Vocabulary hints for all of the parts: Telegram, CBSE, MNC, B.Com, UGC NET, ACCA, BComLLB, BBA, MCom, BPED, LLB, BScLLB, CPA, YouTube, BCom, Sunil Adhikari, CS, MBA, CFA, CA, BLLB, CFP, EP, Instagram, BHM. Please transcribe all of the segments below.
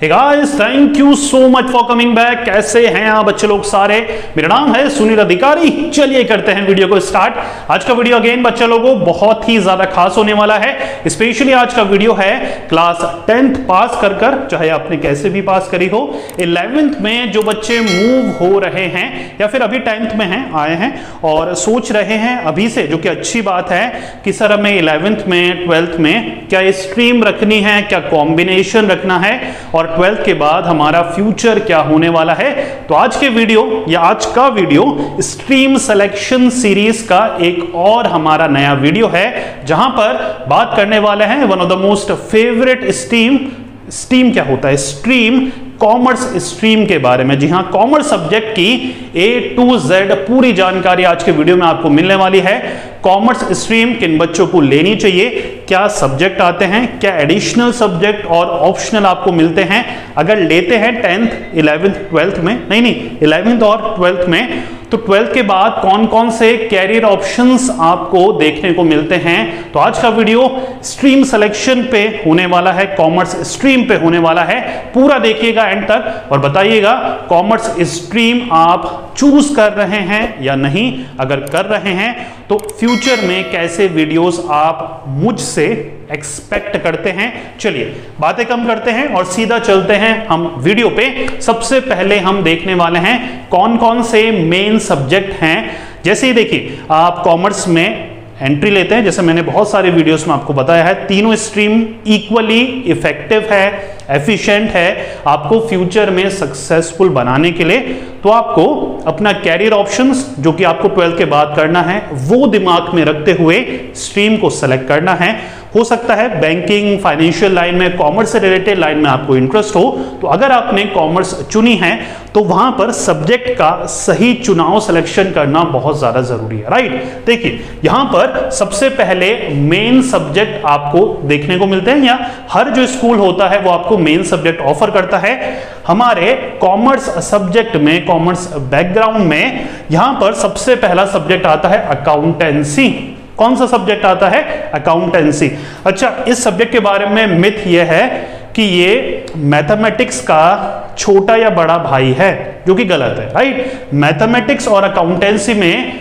Hey guys, thank you so much for coming back। कैसे हैं आप बच्चे लोग सारे। मेरा नाम है सुनील अधिकारी। चलिए करते हैं वीडियो को स्टार्ट। आज का वीडियो अगेन बच्चे लोगों बहुत ही ज्यादा खास होने वाला है। स्पेशली आज का वीडियो है क्लास 10th पास कर चाहे आपने कैसे भी पास करी हो, 11th में जो बच्चे मूव हो रहे हैं या फिर अभी 10th में हैं, आए हैं और सोच रहे हैं अभी से, जो कि अच्छी बात है कि सर हमें 11th में 12th में क्या स्ट्रीम रखनी है, क्या कॉम्बिनेशन रखना है और 12th के बाद हमारा फ्यूचर क्या होने वाला है। तो आज के वीडियो या आज का वीडियो स्ट्रीम सिलेक्शन सीरीज का एक और हमारा नया वीडियो है, जहां पर बात करने वाले हैं one of the most favourite stream क्या होता है, स्ट्रीम कॉमर्स स्ट्रीम के बारे में। जी हाँ, कॉमर्स सब्जेक्ट की ए टू जेड पूरी जानकारी आज के वीडियो में आपको मिलने वाली है। कॉमर्स स्ट्रीम किन बच्चों को लेनी चाहिए, क्या सब्जेक्ट आते हैं, क्या एडिशनल सब्जेक्ट और ऑप्शनल आपको मिलते हैं अगर लेते हैं 10th 11th 12th में, नहीं 11th और 12th में, तो 12th के बाद कौन कौन से कैरियर ऑप्शंस आपको देखने को मिलते हैं। तो आज का वीडियो स्ट्रीम सिलेक्शन पे होने वाला है, कॉमर्स स्ट्रीम पे होने वाला है। पूरा देखिएगा एंड तक और बताइएगा कॉमर्स स्ट्रीम आप चूज कर रहे हैं या नहीं। अगर कर रहे हैं तो फ्यूचर में कैसे वीडियोस आप मुझसे एक्सपेक्ट करते हैं। चलिए बातें कम करते हैं और सीधा चलते हैं हम वीडियो पे। सबसे पहले हम देखने वाले हैं कौन कौन से मेन सब्जेक्ट हैं। जैसे ही देखिए आप कॉमर्स में एंट्री लेते हैं, जैसे मैंने बहुत सारे वीडियोस में आपको बताया है, तीनों स्ट्रीम इक्वली इफेक्टिव है, एफिशिएंट है आपको फ्यूचर में सक्सेसफुल बनाने के लिए। तो आपको अपना कैरियर ऑप्शंस जो कि आपको 12th के बाद करना है वो दिमाग में रखते हुए स्ट्रीम को सेलेक्ट करना है। हो सकता है बैंकिंग फाइनेंशियल लाइन में, कॉमर्स से रिलेटेड लाइन में आपको इंटरेस्ट हो, तो अगर आपने कॉमर्स चुनी है तो वहां पर सब्जेक्ट का सही चुनाव सिलेक्शन करना बहुत ज्यादा जरूरी है। राइट, देखिए यहां पर सबसे पहले मेन सब्जेक्ट आपको देखने को मिलते हैं, या हर जो स्कूल होता है वो आपको मेन सब्जेक्ट ऑफर करता है। हमारे कॉमर्स सब्जेक्ट में, कॉमर्स बैकग्राउंड में यहां पर सबसे पहला सब्जेक्ट आता है अकाउंटेंसी। कौन सा सब्जेक्ट आता है? अकाउंटेंसी। अच्छा, इस सब्जेक्ट के बारे में मिथ यह है कि ये मैथमेटिक्स का छोटा या बड़ा भाई है, जो कि गलत है। राइट, मैथमेटिक्स और अकाउंटेंसी में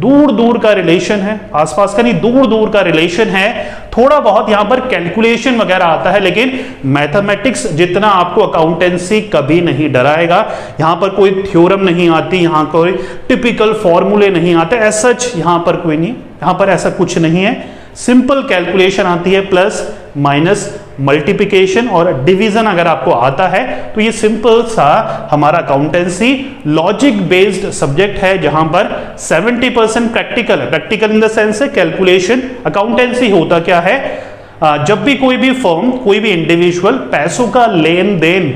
दूर दूर का रिलेशन है, आसपास का नहीं, दूर दूर का रिलेशन है। थोड़ा बहुत यहां पर कैलकुलेशन वगैरह आता है, लेकिन मैथमेटिक्स जितना आपको अकाउंटेंसी कभी नहीं डराएगा। यहां पर कोई थ्योरम नहीं आती, यहां कोई टिपिकल फॉर्मूले नहीं आते, ऐसा यहां पर कोई नहीं, यहां पर ऐसा कुछ नहीं है। सिंपल कैलकुलेशन आती है, प्लस माइनस मल्टीप्लिकेशन और डिवीजन अगर आपको आता है तो ये सिंपल सा हमारा अकाउंटेंसी लॉजिक बेस्ड सब्जेक्ट है, जहां पर 70% प्रैक्टिकल है। प्रैक्टिकल इन द सेंस है कैलकुलेशन। अकाउंटेंसी होता क्या है, जब भी कोई भी फर्म, कोई भी इंडिविजुअल पैसों का लेन देन,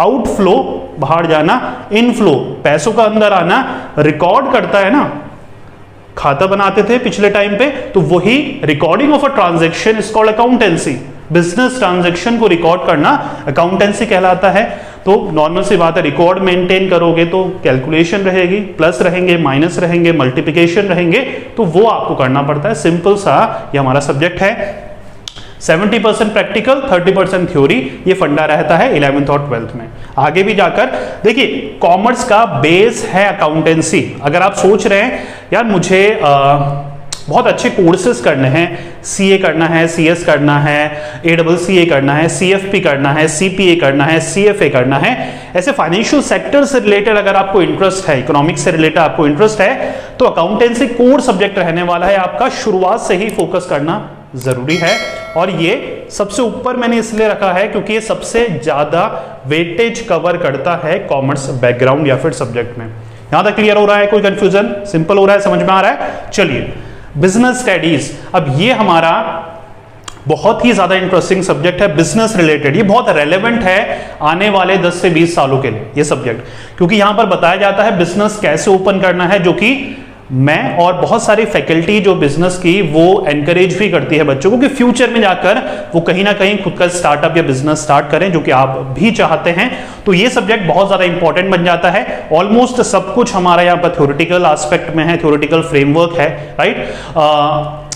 आउटफ्लो बाहर जाना, इनफ्लो पैसों का अंदर आना रिकॉर्ड करता है ना। खाता बनाते थे पिछले टाइम पे, तो वही recording of a transaction is called accountancy. Business transaction को रिकॉर्ड करना अकाउंटेंसी कहलाता है। तो नॉर्मल सी बात है, रिकॉर्ड मेंटेन करोगे तो कैलकुलेशन रहेगी, प्लस रहेंगे, माइनस रहेंगे, मल्टीप्लिकेशन रहेंगे, तो वो आपको करना पड़ता है। सिंपल सा ये हमारा सब्जेक्ट है। 70% प्रैक्टिकल, 30% थ्योरी, ये फंडा रहता है 11th और 12th में। आगे भी जाकर देखिए कॉमर्स का बेस है अकाउंटेंसी। अगर आप सोच रहे हैं यार मुझे बहुत अच्छे कोर्सेज करने हैं, CA करना है, CS करना है, ACCA करना है, CFP करना है, CPA करना है, CFA करना है, ऐसे फाइनेंशियल सेक्टर से रिलेटेड अगर आपको इंटरेस्ट है, इकोनॉमिक्स से रिलेटेड आपको इंटरेस्ट है, तो अकाउंटेंसी कोर सब्जेक्ट रहने वाला है आपका। शुरुआत से ही फोकस करना जरूरी है। और ये सबसे ऊपर मैंने इसलिए रखा है क्योंकि ये सबसे ज्यादा वेटेज कवर करता है कॉमर्स बैकग्राउंड या फिर सब्जेक्ट में। यहां तक क्लियर हो रहा है, कोई कंफ्यूजन? सिंपल हो रहा है, समझ में आ रहा है। चलिए बिजनेस स्टडीज, अब ये हमारा बहुत ही ज्यादा इंटरेस्टिंग सब्जेक्ट है, बिजनेस रिलेटेड। ये बहुत रेलेवेंट है आने वाले 10 से 20 सालों के लिए ये सब्जेक्ट, क्योंकि यहां पर बताया जाता है बिजनेस कैसे ओपन करना है, जो कि मैं और बहुत सारी फैकल्टी जो बिजनेस की वो एनकरेज भी करती है बच्चों को कि फ्यूचर में जाकर वो कहीं ना कहीं खुद का स्टार्टअप या बिजनेस स्टार्ट करें, जो कि आप भी चाहते हैं। तो ये सब्जेक्ट बहुत ज़्यादा इंपॉर्टेंट बन जाता है। ऑलमोस्ट सब कुछ हमारा यहाँ पर थ्योरेटिकल आस्पेक्ट में है, थ्योरेटिकल फ्रेमवर्क है, राइट,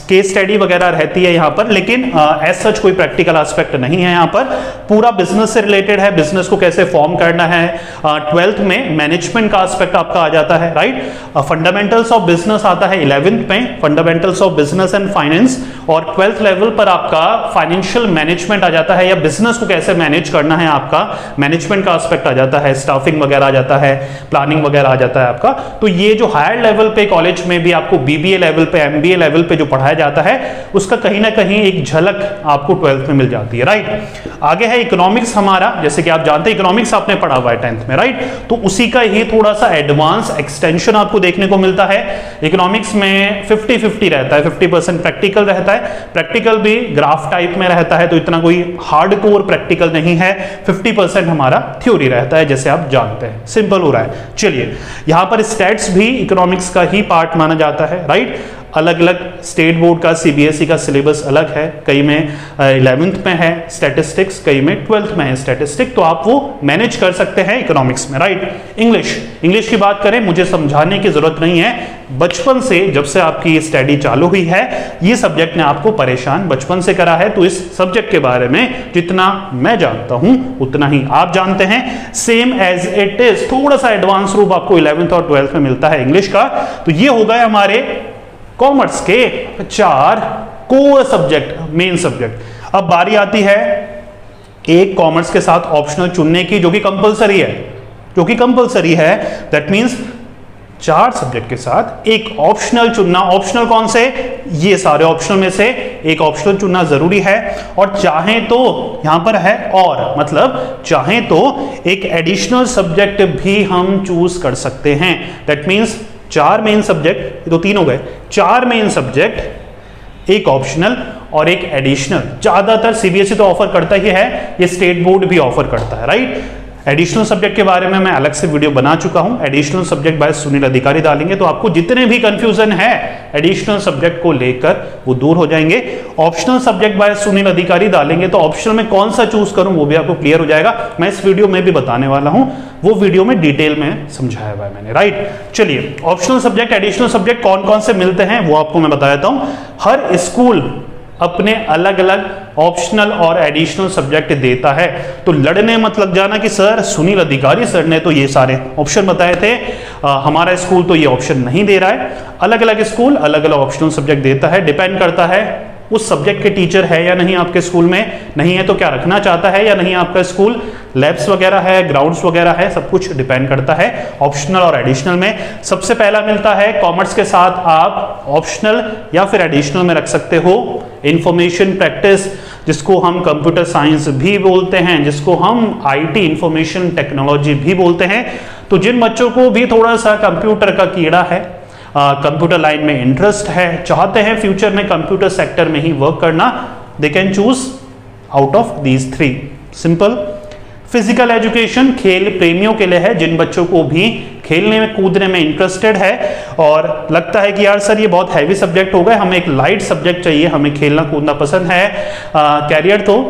केस स्टडी वगैरह रहती है यहाँ पर, लेकिन एज सच कोई प्रैक्टिकल एस्पेक्ट नहीं है यहाँ पर। पूरा बिजनेस से रिलेटेड है, बिजनेस को कैसे फॉर्म करना है। ट्वेल्थ में मैनेजमेंट का एस्पेक्ट आपका आ जाता है, राइट। फंडामेंटल्स ऑफ बिजनेस आता है इलेवेंथ में, fundamentals of business and finance, और ट्वेल्थ लेवल पर आपका फाइनेंशियल मैनेजमेंट आ जाता है, या बिजनेस को कैसे मैनेज करना है आपका मैनेजमेंट का एस्पेक्ट आ जाता है, स्टाफिंग वगैरह आ जाता है, प्लानिंग वगैरह आ जाता है आपका। तो ये जो हायर लेवल पे कॉलेज में भी आपको बीबीए लेवल पे, एमबीए लेवल पे जो पढ़ाया जाता है उसका कहीं ना कहीं एक झलक आपको 12th में मिल जाती है, राइट। आगे है इकोनॉमिक्स हमारा, जैसे कि आप जानते हैं इकोनॉमिक्स आपने पढ़ा हुआ है 10th में, राइट। तो उसी का ही थोड़ा सा एडवांस एक्सटेंशन आपको देखने को मिलता है। इकोनॉमिक्स में 50-50 रहता है, 50% प्रैक्टिकल रहता है, प्रैक्टिकल भी ग्राफ टाइप में रहता है, तो इतना कोई हार्डकोर प्रैक्टिकल नहीं है। 50% हमारा थ्योरी रहता है, जैसे आप जानते हैं, सिंपल हो रहा है। चलिए, यहां पर स्टैट्स भी इकोनॉमिक्स का ही पार्ट माना जाता है, राइट। अलग अलग स्टेट बोर्ड का, सीबीएसई का सिलेबस अलग है, कई में 11th में है स्टैटिस्टिक्स, कई में 12th में है स्टैटिस्टिक्स, तो आप वो मैनेज कर सकते हैं इकोनॉमिक्स में, राइट। इंग्लिश की बात करें, मुझे समझाने की जरूरत नहीं है, बचपन से जब से आपकी स्टडी चालू हुई है ये सब्जेक्ट ने आपको परेशान बचपन से करा है, तो इस सब्जेक्ट के बारे में जितना मैं जानता हूं उतना ही आप जानते हैं। सेम एज इट इज, थोड़ा सा एडवांस रूप आपको 11th और 12th में मिलता है इंग्लिश का। तो ये हो गए हमारे कॉमर्स के 4 कोर सब्जेक्ट, मेन सब्जेक्ट। अब बारी आती है एक कॉमर्स के साथ ऑप्शनल चुनने की, जो कि कंपलसरी है, जो कि कंपलसरी है। दैट मींस 4 सब्जेक्ट के साथ एक ऑप्शनल चुनना। ऑप्शनल कौन से? ये सारे ऑप्शनल में से एक ऑप्शनल चुनना जरूरी है। और चाहे तो यहां पर है और, मतलब चाहे तो एक एडिशनल सब्जेक्ट भी हम चूज कर सकते हैं। दैट मींस 4 मेन सब्जेक्ट, तो 3 हो गए, 4 मेन सब्जेक्ट, एक ऑप्शनल और एक एडिशनल। ज्यादातर सीबीएसई तो ऑफर करता ही है, ये स्टेट बोर्ड भी ऑफर करता है, राइट। एडिशनल सब्जेक्ट के बारे में मैं अलग से वीडियो बना चुका हूं, एडिशनल सब्जेक्ट बाय सुनील अधिकारी डालेंगे, तो आपको जितने भी कंफ्यूजन है एडिशनल सब्जेक्ट को लेकर वो दूर हो जाएंगे। ऑप्शनल सब्जेक्ट बाय सुनील अधिकारी डालेंगे तो ऑप्शनल में कौन सा चूज करूं वो भी आपको क्लियर हो जाएगा। मैं इस वीडियो में भी बताने वाला हूं, वो वीडियो में डिटेल में समझाया हुआ है मैंने, राइट। चलिए, ऑप्शनल सब्जेक्ट, एडिशनल सब्जेक्ट कौन कौन से मिलते हैं वो आपको मैं बता देता हूं। हर स्कूल अपने अलग अलग ऑप्शनल और एडिशनल सब्जेक्ट देता है, तो लड़ने मत लग जाना कि सर सुनील अधिकारी सर ने तो ये सारे ऑप्शन बताए थे, हमारा स्कूल तो ये ऑप्शन नहीं दे रहा है। अलग अलग स्कूल अलग अलग ऑप्शनल सब्जेक्ट देता है, डिपेंड करता है उस सब्जेक्ट के टीचर है या नहीं आपके स्कूल में, नहीं है तो क्या रखना चाहता है या नहीं आपका स्कूल, लैब्स वगैरह है, ग्राउंड्स वगैरह है, सब कुछ डिपेंड करता है ऑप्शनल और एडिशनल में। सबसे पहला मिलता है कॉमर्स के साथ, आप ऑप्शनल या फिर एडिशनल में रख सकते हो, इंफॉर्मेशन प्रैक्टिस, जिसको हम कंप्यूटर साइंस भी बोलते हैं, जिसको हम IT इंफॉर्मेशन टेक्नोलॉजी भी बोलते हैं। तो जिन बच्चों को भी थोड़ा सा कंप्यूटर का कीड़ा है, कंप्यूटर लाइन में इंटरेस्ट है, चाहते हैं फ्यूचर में कंप्यूटर सेक्टर में ही वर्क करना, they can choose out of these 3। Simple. Physical education खेल प्रेमियों के लिए है, जिन बच्चों को भी खेलने में कूदने में इंटरेस्टेड है और लगता है कि यार सर ये बहुत हैवी सब्जेक्ट हो गए, हमें एक लाइट सब्जेक्ट चाहिए, हमें खेलना कूदना पसंद है, कैरियर तो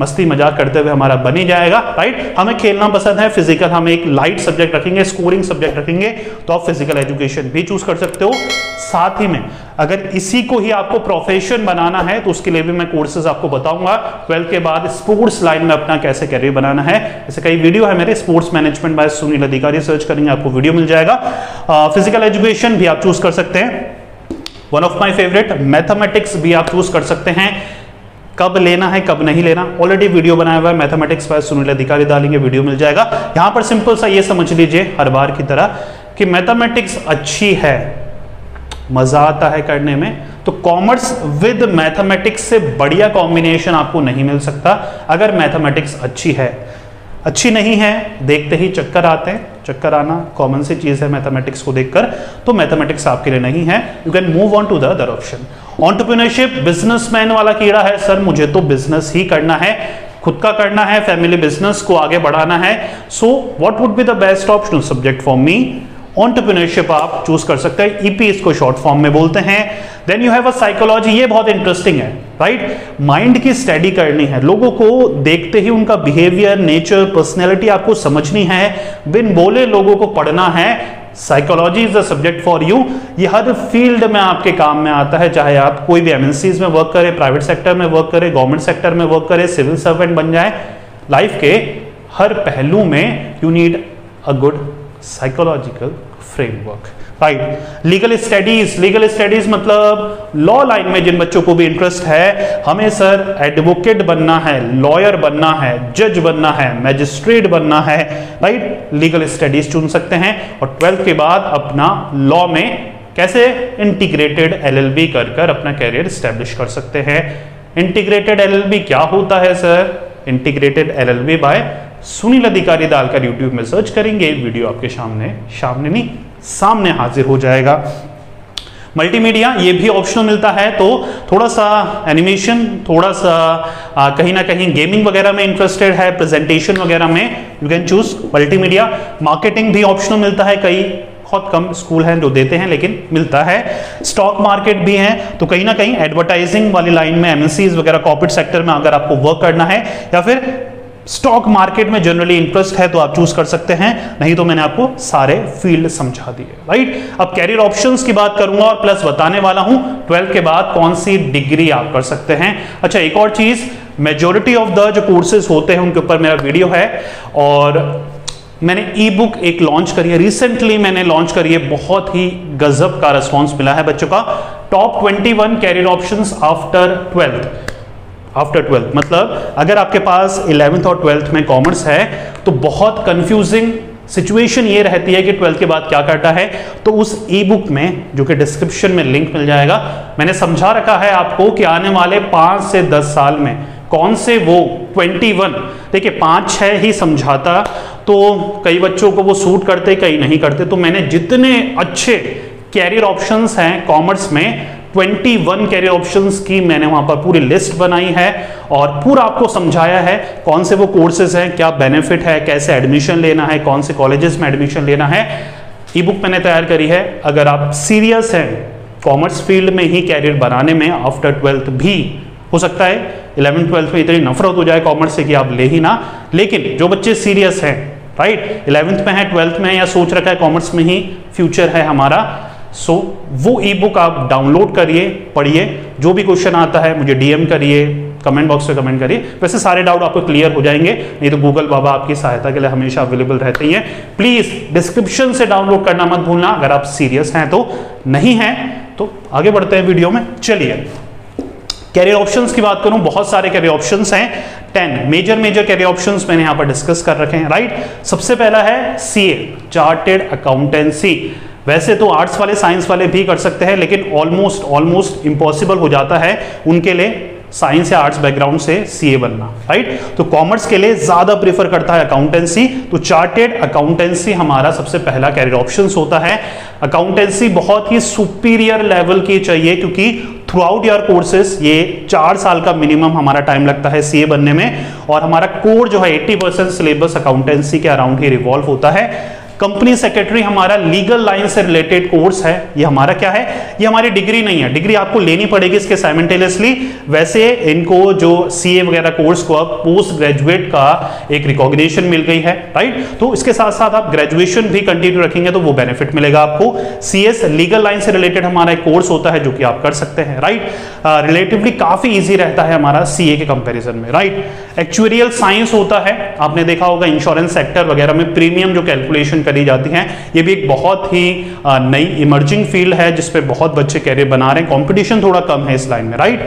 मस्ती मजाक करते हुए हमारा बन ही जाएगा, राइट, हमें खेलना पसंद है, फिजिकल हम एक लाइट सब्जेक्ट रखेंगे, स्कोरिंग सब्जेक्ट रखेंगे, तो आप फिजिकल एजुकेशन भी चूज कर सकते हो। साथ ही में अगर इसी को ही आपको प्रोफेशन बनाना है तो उसके लिए भी मैं कोर्सेज आपको बताऊंगा। 12th के बाद स्पोर्ट्स लाइन में अपना कैसे कैरियर बनाना है, ऐसे कई वीडियो है मेरे, स्पोर्ट्स मैनेजमेंट बाय सुनील अधिकारी सर्च करेंगे आपको वीडियो मिल जाएगा। फिजिकल एजुकेशन भी आप चूज कर सकते हैं, one of my favourite. Mathematics भी आप चूज कर सकते हैं, कब लेना है कब नहीं लेना, ऑलरेडी वीडियो बनाया हुआ है, मैथमेटिक्स बाय सुनील अधिकारी डालेंगे, वीडियो मिल जाएगा। यहाँ पर सिंपल सा ये समझ लीजिए हर बार की तरह कि मैथमेटिक्स अच्छी है, मजा आता है करने में, तो कॉमर्स विद मैथमेटिक्स से बढ़िया कॉम्बिनेशन आपको नहीं मिल सकता। अगर मैथमेटिक्स अच्छी है, अच्छी नहीं है देखते ही चक्कर आते हैं, चक्कर आना कॉमन सी चीज़ है मैथमेटिक्स को देखकर, तो मैथमेटिक्स आपके लिए नहीं है, you can move on to the other option. Entrepreneurship, businessman वाला कीड़ा है, सर मुझे तो बिजनेस ही करना है, खुद का करना है, फैमिली बिजनेस को आगे बढ़ाना है, so what would be the best optional subject for me? Entrepreneurship आप चूज कर सकते हैं, ईपी इसको शॉर्ट फॉर्म में बोलते हैं। Then you have a psychology, ये बहुत इंटरेस्टिंग है, राइट? माइंड की स्टडी करनी है, लोगों को देखते ही उनका बिहेवियर, नेचर, पर्सनैलिटी आपको समझनी है, बिन बोले लोगों को पढ़ना है। Psychology is a subject for you. ये हर फील्ड में आपके काम में आता है, चाहे आप कोई भी एमएनसीज में वर्क करें, प्राइवेट सेक्टर में वर्क करें, गवर्नमेंट सेक्टर में वर्क करें, सिविल सर्वेंट बन जाए, लाइफ के हर पहलू में you need a good psychological framework, right? Legal studies मतलब लॉ लाइन में जिन बच्चों को भी इंटरेस्ट है, हमें सर एडवोकेट बनना है, लॉयर बनना है, जज बनना है, मैजिस्ट्रेट बनना है, राइट? लीगल स्टडीज चुन सकते हैं और 12th के बाद अपना लॉ में कैसे इंटीग्रेटेड एलएलबी कर अपना कैरियर एस्टेब्लिश कर सकते हैं। इंटीग्रेटेड एलएलबी क्या होता है sir? Integrated LLB by Sunil Adhikari डालकर यूट्यूब में सर्च करेंगे, वीडियो आपके सामने हाजिर हो जाएगा। मल्टीमीडिया, ये भी ऑप्शनल मिलता है, तो थोड़ा सा एनिमेशन, थोड़ा सा कहीं ना कहीं गेमिंग वगैरह में इंटरेस्टेड है, प्रेजेंटेशन वगैरह में, you can choose multimedia. Marketing भी ऑप्शनल मिलता है, कई बहुत कम स्कूल हैं जो देते हैं लेकिन मिलता है। स्टॉक मार्केट भी है, तो कहीं ना कहीं एडवर्टाइजिंग वाली लाइन में एमएनसीज वगैरह कॉर्पोरेट सेक्टर में अगर आपको वर्क करना है या फिर स्टॉक मार्केट में जनरली इंटरेस्ट है तो आप चूज कर सकते हैं। नहीं तो मैंने आपको सारे फील्ड समझा दिए, राइट? अब कैरियर ऑप्शंस की बात करूंगा और प्लस बताने वाला हूं 12th के बाद कौन सी डिग्री आप कर सकते हैं। अच्छा, एक और चीज, मेजोरिटी ऑफ द जो कोर्सेज होते हैं उनके ऊपर मेरा वीडियो है और मैंने ई बुक एक लॉन्च करी है, रिसेंटली मैंने लॉन्च करी है, बहुत ही गजब का रिस्पॉन्स मिला है बच्चों का। Top 21 career options after twelfth, मतलब अगर आपके पास 11th और 12th में कॉमर्स है तो बहुत कंफ्यूजिंग सिचुएशन ये रहती है कि 12th के बाद क्या करना है। तो उस ई बुक में, जो कि डिस्क्रिप्शन में लिंक मिल जाएगा, मैंने समझा रखा है आपको कि आने वाले 5 से 10 साल में कौन से वो 21, देखिए 5-6 ही समझाता तो कई बच्चों को वो सूट करते, कई नहीं करते। तो मैंने जितने अच्छे कैरियर ऑप्शंस हैं कॉमर्स में, 21 कैरियर ऑप्शंस की मैंने वहां पर पूरी लिस्ट बनाई है और पूरा आपको समझाया है कौन से वो कोर्सेज हैं, क्या बेनिफिट है, कैसे एडमिशन लेना है, कौन से कॉलेजेस में एडमिशन लेना है। ई बुक मैंने तैयार करी है। अगर आप सीरियस हैं कॉमर्स फील्ड में ही कैरियर बनाने में, आफ्टर 12th भी हो सकता है 11-12 में इतनी नफरत हो जाए कॉमर्स से कि आप ले ही ना, लेकिन जो बच्चे सीरियस हैं, राइट, 11th में है, 12th में है, या सोच रखा है कॉमर्स में ही फ्यूचर है हमारा, वो ई बुक आप डाउनलोड करिए, पढ़िए। जो भी क्वेश्चन आता है मुझे डीएम करिए, कमेंट बॉक्स में कमेंट करिए, वैसे सारे डाउट आपको क्लियर हो जाएंगे। नहीं तो गूगल बाबा आपकी सहायता के लिए हमेशा अवेलेबल रहते ही हैं। प्लीज डिस्क्रिप्शन से डाउनलोड करना मत भूलना अगर आप सीरियस हैं तो। नहीं है तो आगे बढ़ते हैं वीडियो में। चलिए, कैरियर ऑप्शंस की बात करूं, बहुत सारे कैरियर ऑप्शंस हैं, 10 मेजर कैरियर ऑप्शंस मैंने यहां पर डिस्कस कर रखे हैं, राइट? सबसे पहला है सीए, चार्टेड अकाउंटेंसी। वैसे तो आर्ट्स वाले, साइंस वाले भी कर सकते हैं, लेकिन ऑलमोस्ट इम्पॉसिबल हो जाता है उनके लिए साइंस या आर्ट्स बैकग्राउंड से सीए बनना, राइट? तो कॉमर्स के लिए ज्यादा प्रेफर करता है अकाउंटेंसी, तो चार्टेड अकाउंटेंसी हमारा सबसे पहला कैरियर ऑप्शंस होता है। अकाउंटेंसी बहुत ही सुपीरियर लेवल की चाहिए, क्योंकि थ्रू आउट योर कोर्सेस ये 4 साल का मिनिमम हमारा टाइम लगता है सीए बनने में, और हमारा कोर जो है 80% सिलेबस अकाउंटेंसी के अराउंड ही रिवॉल्व होता है। कंपनी सेक्रेटरी हमारा लीगल लाइन से रिलेटेड कोर्स है। ये हमारा क्या है? ये हमारी डिग्री नहीं है, डिग्री आपको लेनी पड़ेगी इसके साइमल्टेनियसली। वैसे इनको जो सीए वगैरह कोर्स को अब पोस्ट ग्रेजुएट का एक रिकॉग्निशन मिल गई है, राइट? तो इसके साथ साथ आप ग्रेजुएशन भी कंटिन्यू रखेंगे तो वो बेनिफिट मिलेगा आपको। सीएस लीगल लाइन से रिलेटेड हमारा एक कोर्स होता है जो कि आप कर सकते हैं, राइट? रिलेटिवली काफी ईजी रहता है हमारा सीए के कंपेरिजन में, राइट? एक्चुअरियल साइंस होता है, आपने देखा होगा इंश्योरेंस सेक्टर वगैरह में प्रीमियम जो कैलकुलेशन करी जाती हैं, ये भी एक बहुत ही नई इमर्जिंग फील्ड है जिस पे बहुत बच्चे कैरियर बना रहे हैं। कंपटीशन थोड़ा कम है इस लाइन में, राइट?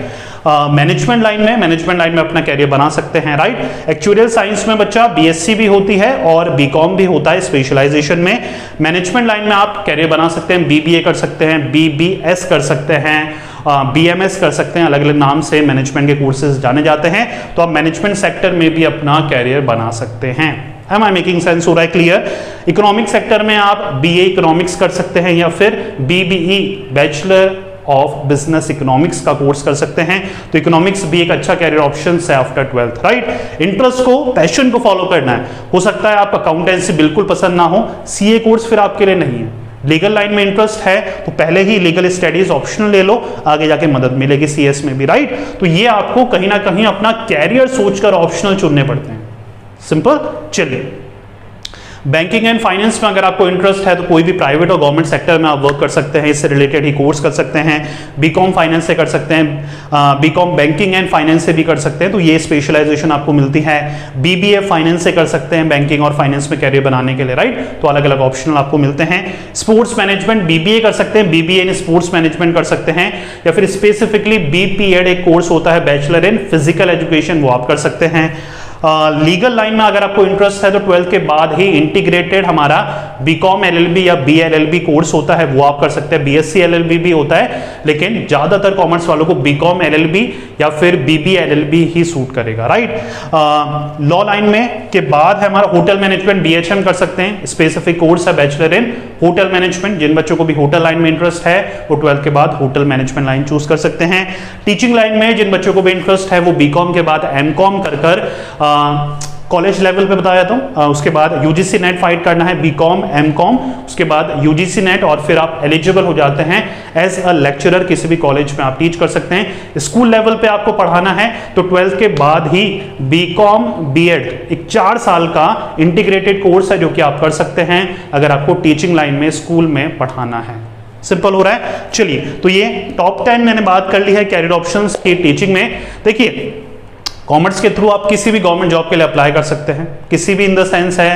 मैनेजमेंट लाइन में अपना कैरियर बना सकते हैं, राइट? एक्चुअरियल साइंस में बच्चा बीएससी भी होती है और बीकॉम भी होता है स्पेशलाइजेशन में। मैनेजमेंट लाइन में आप कैरियर बना सकते हैं, बीबीए कर सकते हैं, बीबीएस कर सकते हैं, बीएमएस कर सकते हैं, अलग अलग नाम से मैनेजमेंट के कोर्सेज जाने जाते हैं। तो आप मैनेजमेंट सेक्टर में भी अपना कैरियर बना सकते हैं। Am I making sense? हो रहा है क्लियर? इकोनॉमिक सेक्टर में आप BA इकोनॉमिक्स कर सकते हैं या फिर BBE bachelor of business economics का कोर्स कर सकते हैं। तो इकोनॉमिक्स भी एक अच्छा कैरियर ऑप्शन है आफ्टर 12th, राइट? इंटरेस्ट को, पैशन को फॉलो करना है। हो सकता है आप अकाउंटेंसी बिल्कुल पसंद ना हो, CA कोर्स फिर आपके लिए नहीं है, लीगल लाइन में इंटरेस्ट है तो पहले ही लीगल स्टडीज ऑप्शनल ले लो, आगे जाके मदद मिलेगी सीएस में भी, राइट। तो ये आपको कहीं ना कहीं अपना कैरियर सोचकर ऑप्शनल चुनने पड़ते हैं, सिंपल। चलिए, बैंकिंग एंड फाइनेंस में अगर आपको इंटरेस्ट है तो कोई भी प्राइवेट और गवर्नमेंट सेक्टर में आप वर्क कर सकते हैं, इससे रिलेटेड ही कोर्स कर सकते हैं। बीकॉम फाइनेंस से कर सकते हैं, बीकॉम बैंकिंग एंड फाइनेंस से भी कर सकते हैं, तो ये स्पेशलाइजेशन आपको मिलती है। बीबीए फाइनेंस से कर सकते हैं बैंकिंग और फाइनेंस में कैरियर बनाने के लिए, राइट। तो अलग अलग ऑप्शनल आपको मिलते हैं। स्पोर्ट्स मैनेजमेंट बीबीए कर सकते हैं, बीबीए इन स्पोर्ट्स मैनेजमेंट कर सकते हैं, या फिर स्पेसिफिकली बीपीएड एक कोर्स होता है, बैचलर इन फिजिकल एजुकेशन, वो आप कर सकते हैं। लीगल लाइन में अगर आपको इंटरेस्ट है तो 12th के बाद ही इंटीग्रेटेड हमारा BComLLB या BLLB कोर्स होता है, वो आप कर सकते हैं। BScLLB भी होता है, लेकिन ज़्यादातर कॉमर्स वालों को BComLLB या फिर BBLLB ही सूट करेगा, राइट। लॉ लाइन में के बाद है हमारा होटल मैनेजमेंट, BHM कर सकते हैं, स्पेसिफिक कोर्स है बैचलर इन होटल मैनेजमेंट। जिन बच्चों को भी होटल लाइन में इंटरेस्ट है वो 12th के बाद होटल मैनेजमेंट लाइन चूज कर सकते हैं। टीचिंग लाइन में जिन बच्चों को भी इंटरेस्ट है वो BCom के बाद MCom कर कर कॉलेज लेवल पे बताया था, उसके बाद यूजीसी नेट फाइट करना है, बीकॉम एमकॉम, उसके बाद यूजीसी नेट, और फिर आप एलिजिबल हो जाते हैं एज अ लेक्चरर, किसी भी कॉलेज में आप टीच कर सकते हैं। स्कूल लेवल पे आपको पढ़ाना है तो 12th के बाद ही बीकॉम बीएड, एक 4 साल का इंटीग्रेटेड कोर्स है जो कि आप कर सकते हैं अगर आपको टीचिंग लाइन में स्कूल में पढ़ाना है, सिंपल हो रहा है। चलिए, तो ये टॉप 10 मैंने बात कर ली है कैरियर ऑप्शंस की टीचिंग में। देखिए, कॉमर्स के थ्रू आप किसी भी गवर्नमेंट जॉब के लिए अप्लाई कर सकते हैं, किसी भी इन द सेंस है,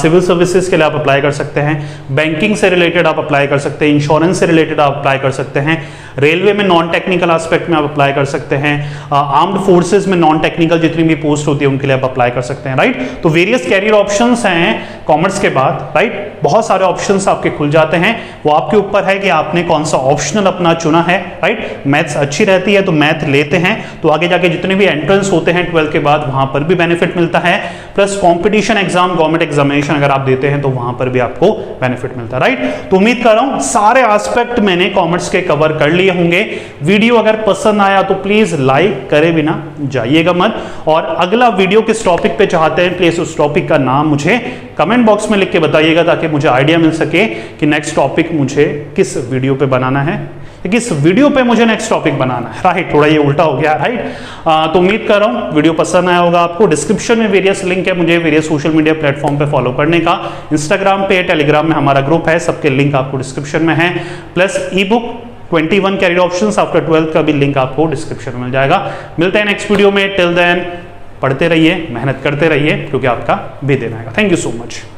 सिविल सर्विसेज के लिए आप अप्लाई कर सकते हैं, बैंकिंग से रिलेटेड आप अप्लाई कर सकते हैं, इंश्योरेंस से रिलेटेड आप अप्लाई कर सकते हैं, रेलवे में नॉन टेक्निकल आस्पेक्ट में आप अप्लाई कर सकते हैं, आर्म्ड फोर्सेज में नॉन टेक्निकल जितनी भी पोस्ट होती है उनके लिए आप अप्लाई कर सकते हैं, राइट। तो वेरियस कैरियर ऑप्शन हैं कॉमर्स के बाद, राइट। बहुत सारे ऑप्शन आपके खुल जाते हैं, वो आपके ऊपर है कि आपने कौन सा ऑप्शनल अपना चुना है, राइट। मैथ्स अच्छी रहती है तो मैथ लेते हैं, तो आगे जाके जितने भी एंट्रेंस होते हैं 12 के बाद वहां पर भी बेनिफिट मिलता है, plus competition exam government examination अगर आप देते हैं तो वहां पर भी आपको बेनिफिट मिलता है, राइट। तो उम्मीद कर रहा हूं सारे एस्पेक्ट मैंने कॉमर्स के कवर कर लिए होंगे। वीडियो अगर पसंद आया तो प्लीज लाइक करे बिना जाइएगा मत, और अगला वीडियो किस टॉपिक पे चाहते हैं प्लीज उस टॉपिक का नाम मुझे कमेंट बॉक्स में लिख के बताइएगा, ताकि मुझे आइडिया मिल सके कि नेक्स्ट टॉपिक मुझे किस वीडियो पे बनाना है, किस वीडियो पे मुझे नेक्स्ट टॉपिक बनाना है, राइट। थोड़ा ये उल्टा हो गया, राइट। तो उम्मीद कर रहा हूँ वीडियो पसंद आया होगा आपको। डिस्क्रिप्शन में वेरियस लिंक है मुझे वेरियस सोशल मीडिया प्लेटफॉर्म पे फॉलो करने का, इंस्टाग्राम पे, टेलीग्राम में हमारा ग्रुप है, सबके लिंक आपको डिस्क्रिप्शन में है, plus e book 21 career options after 12th का भी लिंक आपको डिस्क्रिप्शन में मिल जाएगा। मिलते हैं नेक्स्ट वीडियो में, टिल देन पढ़ते रहिए, मेहनत करते रहिए, क्योंकि आपका भी दिन आएगा। Thank you so much.